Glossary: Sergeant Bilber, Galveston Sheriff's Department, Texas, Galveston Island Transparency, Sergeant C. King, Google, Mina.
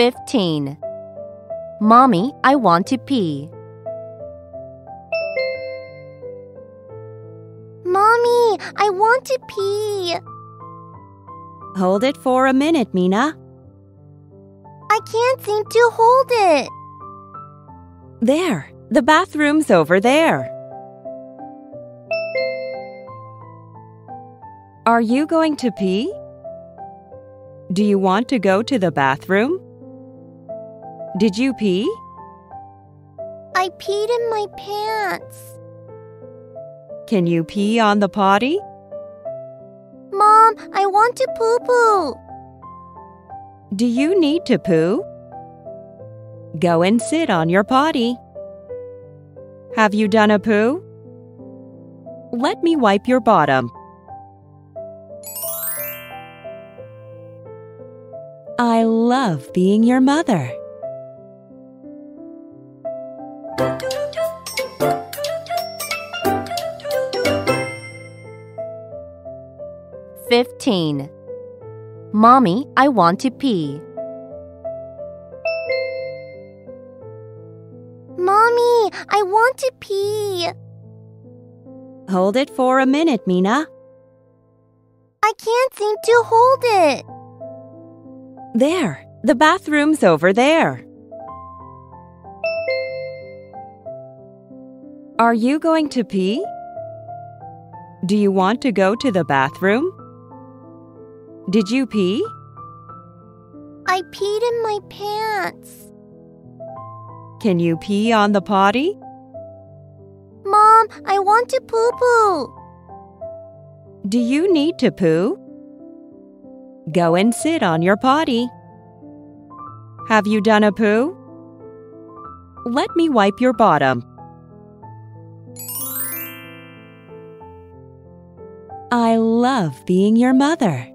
15. Mommy, I want to pee. Mommy, I want to pee. Hold it for a minute, Mina. I can't seem to hold it. There, the bathroom's over there. Are you going to pee? Do you want to go to the bathroom? Did you pee? I peed in my pants. Can you pee on the potty? Mom, I want to poo-poo. Do you need to poo? Go and sit on your potty. Have you done a poo? Let me wipe your bottom. I love being your mother. . 15. Mommy, I want to pee. Mommy, I want to pee. Hold it for a minute, Mina. I can't seem to hold it. There, the bathroom's over there. Are you going to pee? Do you want to go to the bathroom? Did you pee? I peed in my pants. Can you pee on the potty? Mom, I want to poo-poo. Do you need to poo? Go and sit on your potty. Have you done a poo? Let me wipe your bottom. I love being your mother.